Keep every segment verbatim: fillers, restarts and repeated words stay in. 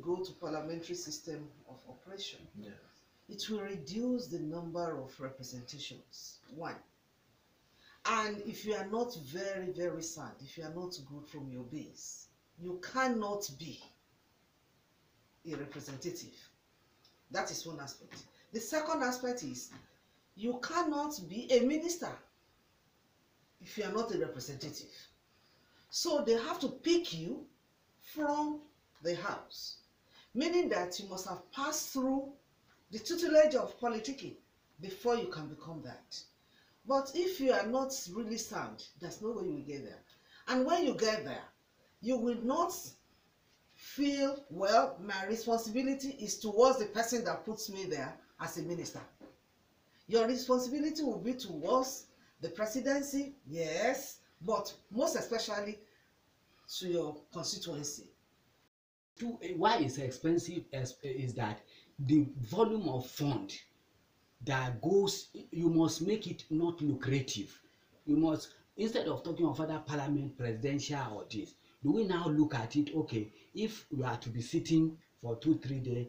go to parliamentary system of oppression, yes. It will reduce the number of representations, one. And if you are not very, very sad, if you are not good from your base, you cannot be a representative. That is one aspect. The second aspect is you cannot be a minister if you are not a representative. So they have to pick you from the house, meaning that you must have passed through the tutelage of politicking before you can become that. But if you are not really sound, there's no way you will get there. And when you get there, you will not feel, well, my responsibility is towards the person that puts me there as a minister. Your responsibility will be towards the presidency, yes, but most especially to your constituency. Why it's expensive is that the volume of fund that goes, you must make it not lucrative. You must, instead of talking of other parliament, presidential or this, do we now look at it, okay, if we are to be sitting for two, three days,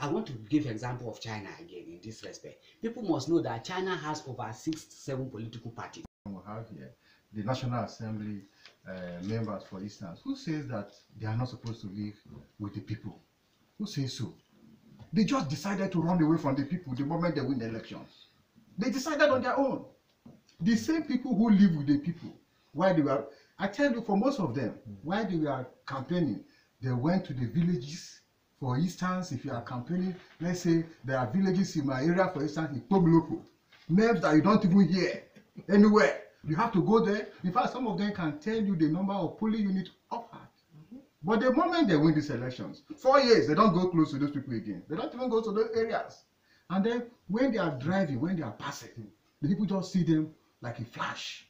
I want to give an example of China again in this respect. People must know that China has over six, seven political parties. We have here the National Assembly uh, members, for instance, who says that they are not supposed to live with the people. Who says so? They just decided to run away from the people the moment they win the elections. They decided on their own. The same people who live with the people, while they were, I tell you, for most of them, while they were campaigning, they went to the villages. For instance, if you are campaigning, let's say there are villages in my area, for instance, in Tobloco, names that you don't even hear anywhere. You have to go there. In fact, some of them can tell you the number of polling units offered. Mm-hmm. But the moment they win these elections, four years, they don't go close to those people again. They don't even go to those areas. And then when they are driving, when they are passing, the people just see them like a flash.